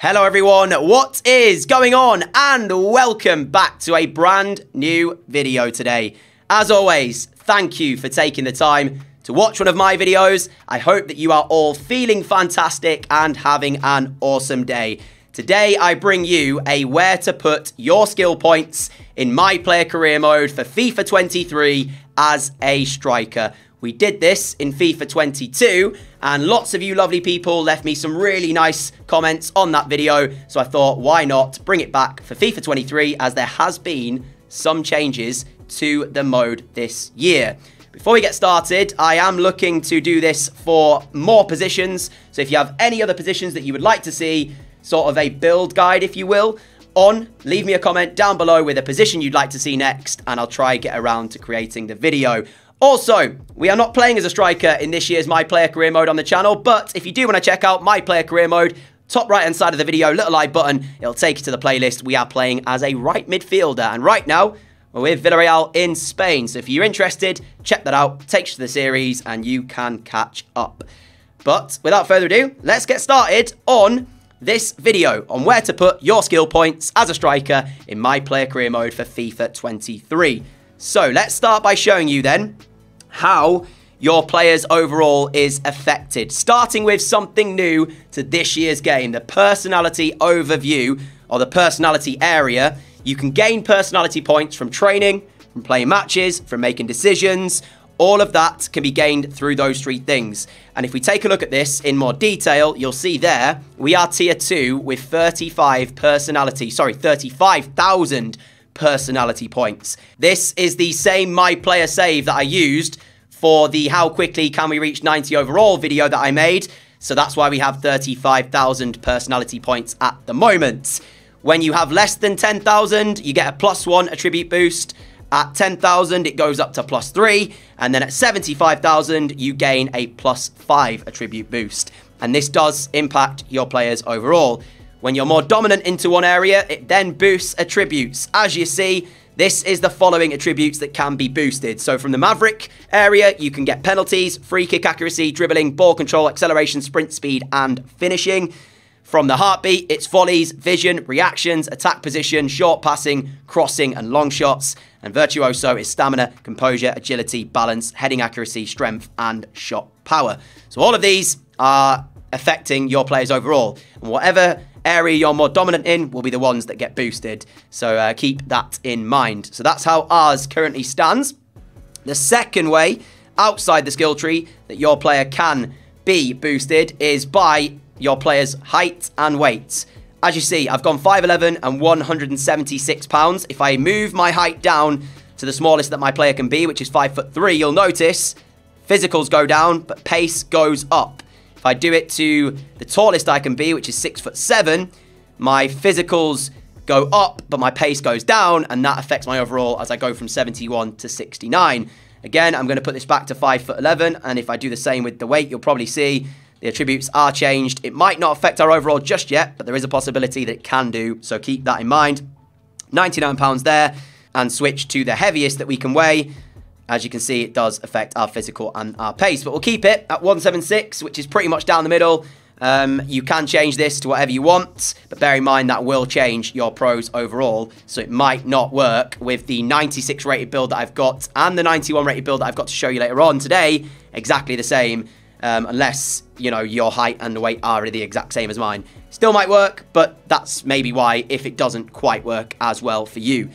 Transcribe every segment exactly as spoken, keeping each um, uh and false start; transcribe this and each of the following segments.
Hello everyone, what is going on? And welcome back to a brand new video today. As always, thank you for taking the time to watch one of my videos. I hope that you are all feeling fantastic and having an awesome day. Today I bring you a where to put your skill points in My Player Career Mode for FIFA twenty-three as a striker. We did this in FIFA twenty-two, and lots of you lovely people left me some really nice comments on that video, so I thought, why not bring it back for FIFA twenty-three, as there has been some changes to the mode this year. Before we get started, I am looking to do this for more positions, so if you have any other positions that you would like to see, sort of a build guide, if you will, on, leave me a comment down below with a position you'd like to see next, and I'll try and get around to creating the video. Also, we are not playing as a striker in this year's My Player Career Mode on the channel, but if you do want to check out My Player Career Mode, top right-hand side of the video, little I button, it'll take you to the playlist. We are playing as a right midfielder, and right now, we're with Villarreal in Spain. So if you're interested, check that out, takes you to the series, and you can catch up. But without further ado, let's get started on this video on where to put your skill points as a striker in My Player Career Mode for FIFA twenty-three. So let's start by showing you then how your players overall is affected, starting with something new to this year's game, the personality overview, or the personality area. You can gain personality points from training, from playing matches, from making decisions. All of that can be gained through those three things. And if we take a look at this in more detail, you'll see there we are tier two with thirty-five personality, sorry, thirty-five thousand personality points. This is the same My Player save that I used for the how quickly can we reach ninety overall video that I made. So that's why we have thirty-five thousand personality points at the moment. When you have less than ten thousand, you get a plus one attribute boost. At ten thousand, it goes up to plus three. And then at seventy-five thousand, you gain a plus five attribute boost. And this does impact your players overall. When you're more dominant into one area, it then boosts attributes. As you see, this is the following attributes that can be boosted. So from the Maverick area, you can get penalties, free kick accuracy, dribbling, ball control, acceleration, sprint speed, and finishing. From the Heartbeat, it's volleys, vision, reactions, attack position, short passing, crossing, and long shots. And Virtuoso is stamina, composure, agility, balance, heading accuracy, strength, and shot power. So all of these are affecting your players overall. And whatever area you're more dominant in will be the ones that get boosted. So uh, keep that in mind. So that's how ours currently stands. The second way outside the skill tree that your player can be boosted is by your player's height and weight. As you see, I've gone five eleven and one hundred seventy-six pounds. If I move my height down to the smallest that my player can be, which is five foot three, you'll notice physicals go down, but pace goes up. If I do it to the tallest I can be, which is six foot seven, my physicals go up, but my pace goes down, and that affects my overall as I go from seventy-one to sixty-nine. Again, I'm going to put this back to five foot eleven, and if I do the same with the weight, you'll probably see the attributes are changed. It might not affect our overall just yet, but there is a possibility that it can do, so keep that in mind. ninety-nine pounds there, and switch to the heaviest that we can weigh. As you can see, it does affect our physical and our pace, but we'll keep it at one seventy-six, which is pretty much down the middle. Um, you can change this to whatever you want, but bear in mind that will change your pros overall, so it might not work with the ninety-six rated build that I've got and the ninety-one rated build that I've got to show you later on today, exactly the same, um, unless, you know, your height and the weight are the exact same as mine. Still might work, but that's maybe why, if it doesn't quite work as well for you.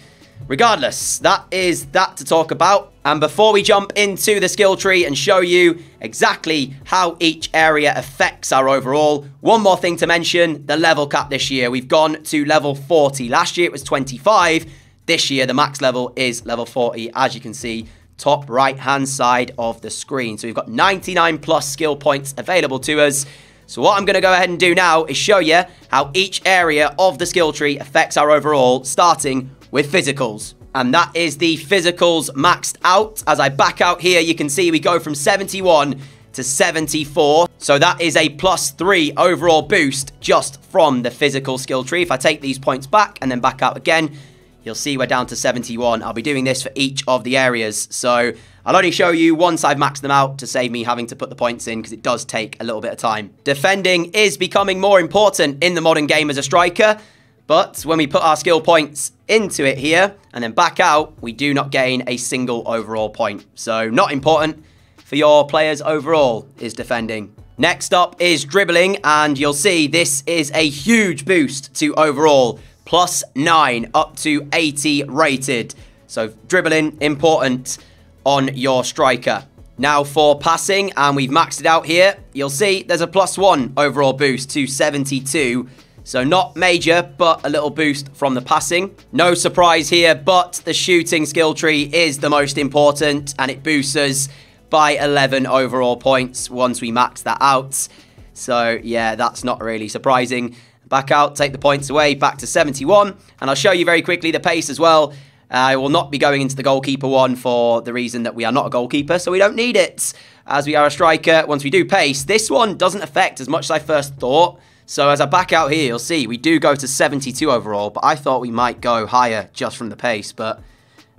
Regardless, that is that to talk about. And before we jump into the skill tree and show you exactly how each area affects our overall, one more thing to mention, the level cap this year. We've gone to level forty. Last year it was twenty-five. This year the max level is level forty, as you can see, top right-hand side of the screen. So we've got ninety-nine plus skill points available to us. So what I'm going to go ahead and do now is show you how each area of the skill tree affects our overall, starting with physicals. And that is the physicals maxed out. As I back out here, you can see we go from seventy-one to seventy-four. So that is a plus three overall boost just from the physical skill tree. If I take these points back and then back out again, You'll see we're down to seventy-one. I'll be doing this for each of the areas. So I'll only show you once I've maxed them out to save me having to put the points in because it does take a little bit of time. Defending is becoming more important in the modern game as a striker. But when we put our skill points into it here and then back out, we do not gain a single overall point. So not important for your players overall is defending. Next up is dribbling, and you'll see this is a huge boost to overall. Plus nine, up to eighty rated. So dribbling, important on your striker. Now for passing, and we've maxed it out here. You'll see there's a plus one overall boost to seventy-two. So not major, but a little boost from the passing. No surprise here, but the shooting skill tree is the most important, and it boosts us by eleven overall points once we max that out. So yeah, that's not really surprising. Back out, take the points away, back to seventy-one. And I'll show you very quickly the pace as well. Uh, I will not be going into the goalkeeper one for the reason that we are not a goalkeeper, so we don't need it. As we are a striker, once we do pace, this one doesn't affect as much as I first thought. So as I back out here, you'll see we do go to seventy-two overall, but I thought we might go higher just from the pace. But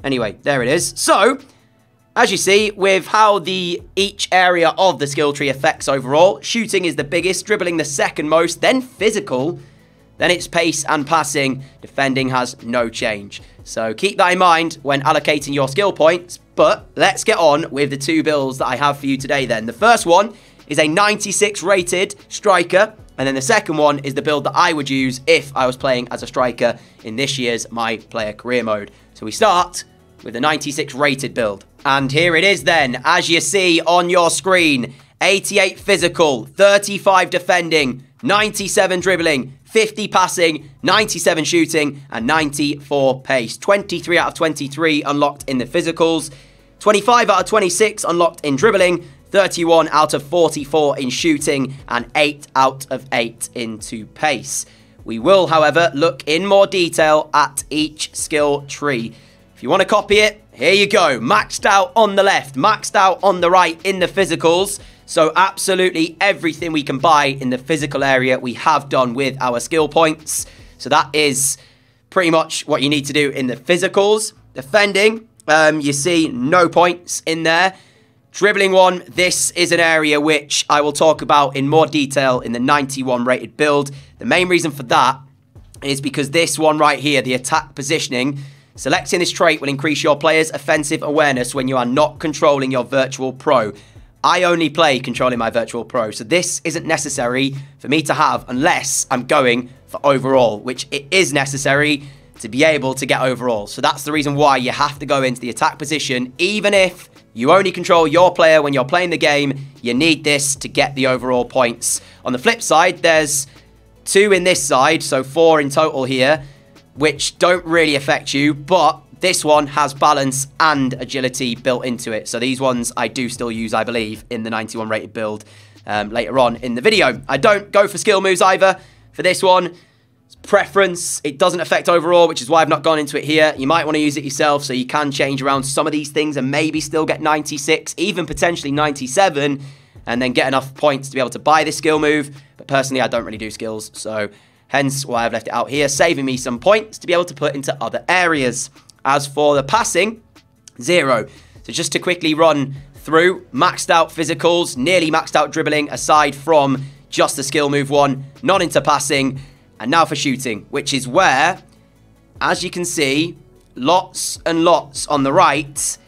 anyway, there it is. So as you see, with how the each area of the skill tree affects overall, shooting is the biggest, dribbling the second most, then physical, then it's pace and passing. Defending has no change. So keep that in mind when allocating your skill points, but let's get on with the two builds that I have for you today then. The first one is a ninety-six rated striker, and then the second one is the build that I would use if I was playing as a striker in this year's My Player Career Mode. So we start with the ninety-six rated build. And here it is then, as you see on your screen, eighty-eight physical, thirty-five defending, ninety-seven dribbling, fifty passing, ninety-seven shooting, and ninety-four pace. twenty-three out of twenty-three unlocked in the physicals, twenty-five out of twenty-six unlocked in dribbling, thirty-one out of forty-four in shooting, and eight out of eight into pace. We will, however, look in more detail at each skill tree. If you want to copy it, here you go, maxed out on the left, maxed out on the right in the physicals. So absolutely everything we can buy in the physical area we have done with our skill points. So that is pretty much what you need to do in the physicals. Defending, um, you see no points in there. Dribbling one, this is an area which I will talk about in more detail in the ninety-one rated build. The main reason for that is because this one right here, the attack positioning, selecting this trait will increase your player's offensive awareness when you are not controlling your Virtual Pro. I only play controlling my Virtual Pro, so this isn't necessary for me to have unless I'm going for overall, which it is necessary to be able to get overall. So that's the reason why you have to go into the attack position. Even if you only control your player when you're playing the game, you need this to get the overall points. On the flip side, there's two in this side, so four in total here, which don't really affect you, but this one has balance and agility built into it. So these ones I do still use, I believe, in the ninety-one rated build um, later on in the video. I don't go for skill moves either for this one. It's preference. It doesn't affect overall, which is why I've not gone into it here. You might want to use it yourself, so you can change around some of these things and maybe still get ninety-six, even potentially ninety-seven, and then get enough points to be able to buy this skill move. But personally, I don't really do skills, so hence why I've left it out here, saving me some points to be able to put into other areas. As for the passing, zero. So just to quickly run through, maxed out physicals, nearly maxed out dribbling, aside from just the skill move one, not into passing. And now for shooting, which is where, as you can see, lots and lots on the right,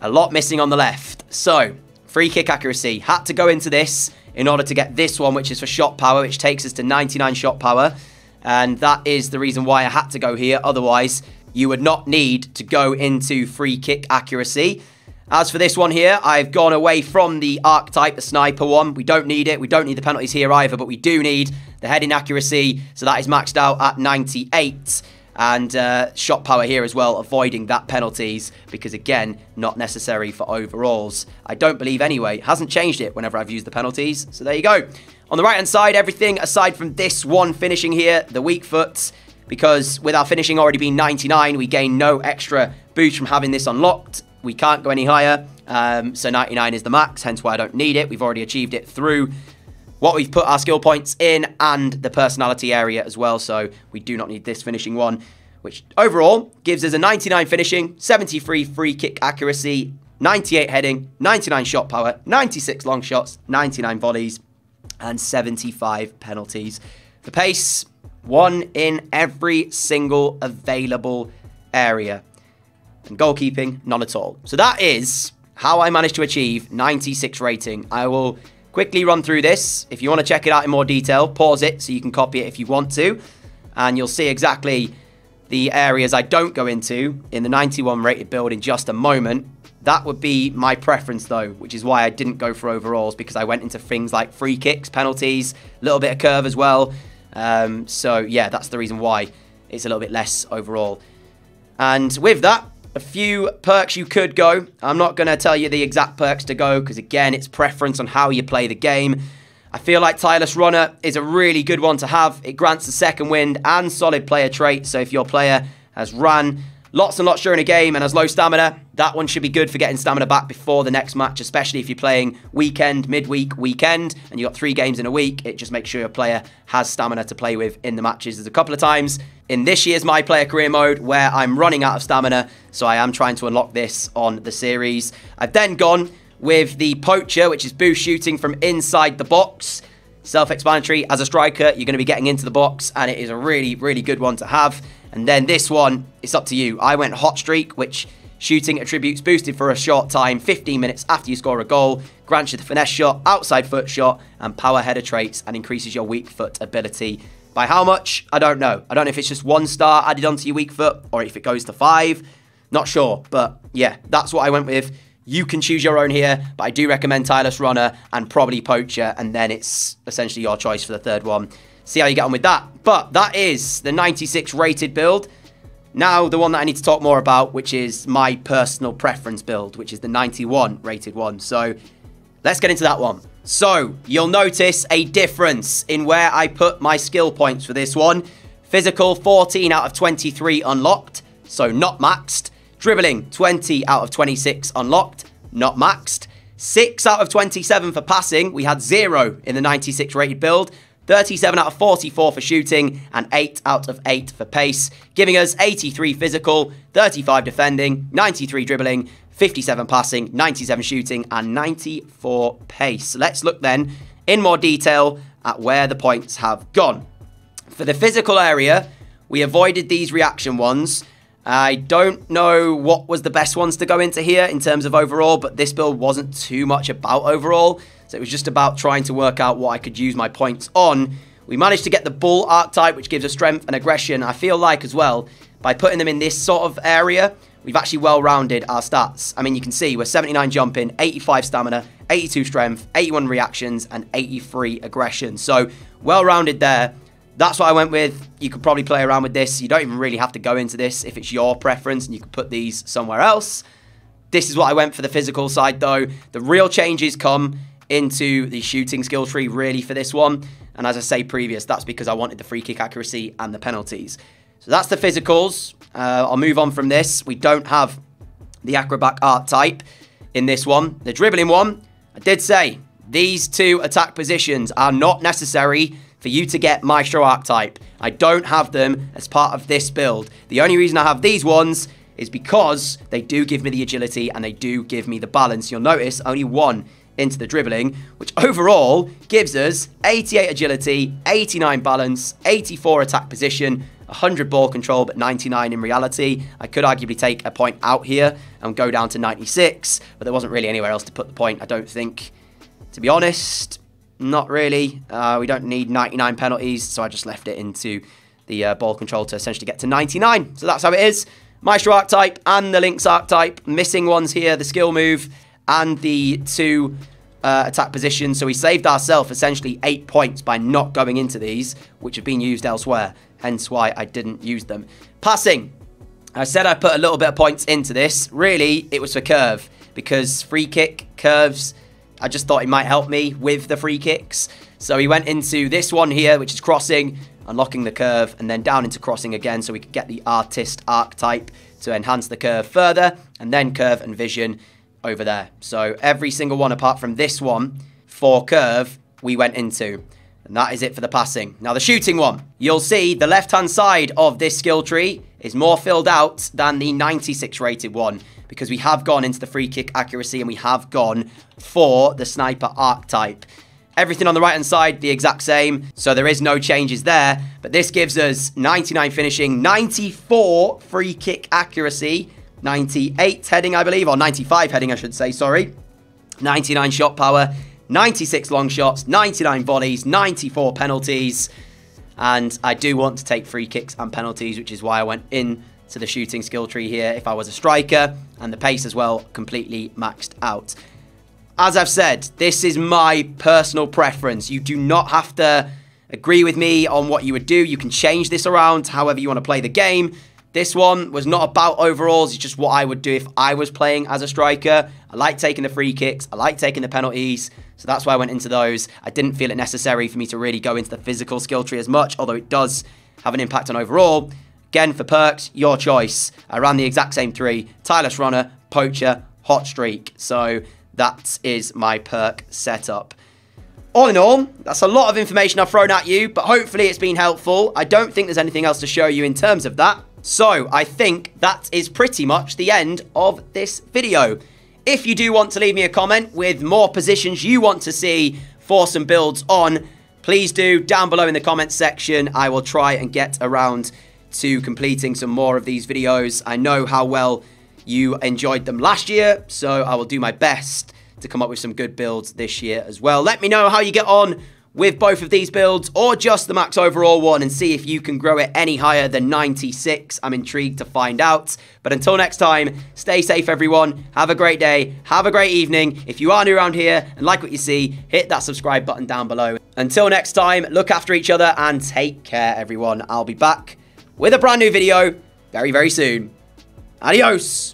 a lot missing on the left. So free kick accuracy, had to go into this in order to get this one, which is for shot power, which takes us to ninety-nine shot power. And that is the reason why I had to go here. Otherwise, you would not need to go into free kick accuracy. As for this one here, I've gone away from the archetype, the sniper one. We don't need it. We don't need the penalties here either, but we do need the heading accuracy. So that is maxed out at ninety-eight. And uh, shot power here as well, avoiding that penalties, because again, not necessary for overalls. I don't believe anyway, hasn't changed it whenever I've used the penalties, so there you go. On the right-hand side, everything aside from this one finishing here, the weak foot, because with our finishing already being ninety-nine, we gain no extra boost from having this unlocked. We can't go any higher, um, so ninety-nine is the max, hence why I don't need it. We've already achieved it through what we've put our skill points in and the personality area as well, so we do not need this finishing one. which overall gives us a ninety-nine finishing, seventy-three free kick accuracy, ninety-eight heading, ninety-nine shot power, ninety-six long shots, ninety-nine volleys, and seventy-five penalties. The pace, one in every single available area. And goalkeeping, none at all. So that is how I managed to achieve ninety-six rating. I will quickly run through this. If you want to check it out in more detail, pause it so you can copy it if you want to. And you'll see exactly the areas I don't go into in the ninety-one rated build in just a moment. That would be my preference though, which is why I didn't go for overalls, because I went into things like free kicks, penalties, a little bit of curve as well. Um, so yeah, that's the reason why it's a little bit less overall. And with that, a few perks you could go. I'm not going to tell you the exact perks to go because, again, it's preference on how you play the game. I feel like Tireless Runner is a really good one to have. It grants a second wind and solid player trait. So if your player has ran lots and lots during a game and has low stamina, that one should be good for getting stamina back before the next match, especially if you're playing weekend, midweek, weekend, and you've got three games in a week. It just makes sure your player has stamina to play with in the matches. There's a couple of times in this year's My Player Career Mode where I'm running out of stamina, so I am trying to unlock this on the series. I've then gone with the Poacher, which is boost shooting from inside the box. Self-explanatory, as a striker, you're going to be getting into the box, and it is a really, really good one to have. And then this one, it's up to you. I went Hot Streak, which shooting attributes boosted for a short time, fifteen minutes after you score a goal, grants you the finesse shot, outside foot shot, and power header traits, and increases your weak foot ability. By how much? I don't know. I don't know if it's just one star added onto your weak foot or if it goes to five. Not sure. But yeah, that's what I went with. You can choose your own here, but I do recommend Tireless Runner and probably Poacher. And then it's essentially your choice for the third one. See how you get on with that. But that is the ninety-six rated build. Now the one that I need to talk more about, which is my personal preference build, which is the ninety-one rated one. So let's get into that one. So, you'll notice a difference in where I put my skill points for this one. Physical, fourteen out of twenty-three unlocked, so not maxed. Dribbling, twenty out of twenty-six unlocked, not maxed. six out of twenty-seven for passing, we had zero in the ninety-six rated build. thirty-seven out of forty-four for shooting, and eight out of eight for pace, giving us eighty-three physical, thirty-five defending, ninety-three dribbling, fifty-seven passing, ninety-seven shooting, and ninety-four pace. Let's look then in more detail at where the points have gone. For the physical area, we avoided these reaction ones. I don't know what was the best ones to go into here in terms of overall, but this build wasn't too much about overall. So it was just about trying to work out what I could use my points on. We managed to get the bull archetype, which gives us strength and aggression. I feel like as well, by putting them in this sort of area, we've actually well-rounded our stats. I mean, you can see we're seventy-nine jumping, eighty-five stamina, eighty-two strength, eighty-one reactions, and eighty-three aggression. So well-rounded there. That's what I went with. You could probably play around with this. You don't even really have to go into this if it's your preference, and you can put these somewhere else. This is what I went for the physical side though. The real changes come into the shooting skill tree really for this one. And as I say previous, that's because I wanted the free kick accuracy and the penalties. So that's the physicals. Uh, I'll move on from this. We don't have the Acrobatic archetype in this one. The dribbling one, I did say, these two attack positions are not necessary for you to get Maestro archetype. I don't have them as part of this build. The only reason I have these ones is because they do give me the agility and they do give me the balance. You'll notice only one into the dribbling, which overall gives us eighty-eight agility, eighty-nine balance, eighty-four attack position, one hundred ball control, but ninety-nine in reality. I could arguably take a point out here and go down to ninety-six, but there wasn't really anywhere else to put the point, I don't think. To be honest, not really. Uh, we don't need ninety-nine penalties, so I just left it into the uh, ball control to essentially get to ninety-nine. So that's how it is. Maestro archetype and the Lynx archetype. Missing ones here, the skill move and the two uh, attack positions. So we saved ourselves essentially eight points by not going into these, which have been used elsewhere, hence why I didn't use them. Passing. I said I put a little bit of points into this. Really, it was for curve, because free kick, curves, I just thought it might help me with the free kicks. So we went into this one here, which is crossing, unlocking the curve, and then down into crossing again so we could get the artist archetype to enhance the curve further, and then curve and vision over there. So every single one apart from this one for curve we went into, and that is it for the passing. Now the shooting one, you'll see the left hand side of this skill tree is more filled out than the ninety-six rated one, because we have gone into the free kick accuracy and we have gone for the sniper archetype. Everything on the right-hand side, the exact same, so there is no changes there. But this gives us ninety-nine finishing, ninety-four free kick accuracy, ninety-eight heading, I believe, or ninety-five heading, I should say, sorry. ninety-nine shot power, ninety-six long shots, ninety-nine volleys, ninety-four penalties. And I do want to take free kicks and penalties, which is why I went in to the shooting skill tree here if I was a striker. And the pace as well, completely maxed out. As I've said, this is my personal preference. You do not have to agree with me on what you would do. You can change this around however you want to play the game. This one was not about overalls. It's just what I would do if I was playing as a striker. I like taking the free kicks. I like taking the penalties. So that's why I went into those. I didn't feel it necessary for me to really go into the physical skill tree as much, although it does have an impact on overall. Again, for perks, your choice. I ran the exact same three. Tireless Runner, Poacher, Hot Streak. So that is my perk setup. All in all, that's a lot of information I've thrown at you, but hopefully it's been helpful. I don't think there's anything else to show you in terms of that. So I think that is pretty much the end of this video. If you do want to leave me a comment with more positions you want to see for some builds on, please do down below in the comments section. I will try and get around to completing some more of these videos. I know how well you enjoyed them last year, so I will do my best to come up with some good builds this year as well. Let me know how you get on with both of these builds or just the max overall one and see if you can grow it any higher than ninety-six. I'm intrigued to find out. But until next time, stay safe, everyone. Have a great day. Have a great evening. If you are new around here and like what you see, hit that subscribe button down below. Until next time, look after each other and take care, everyone. I'll be back with a brand new video very, very soon. Adios.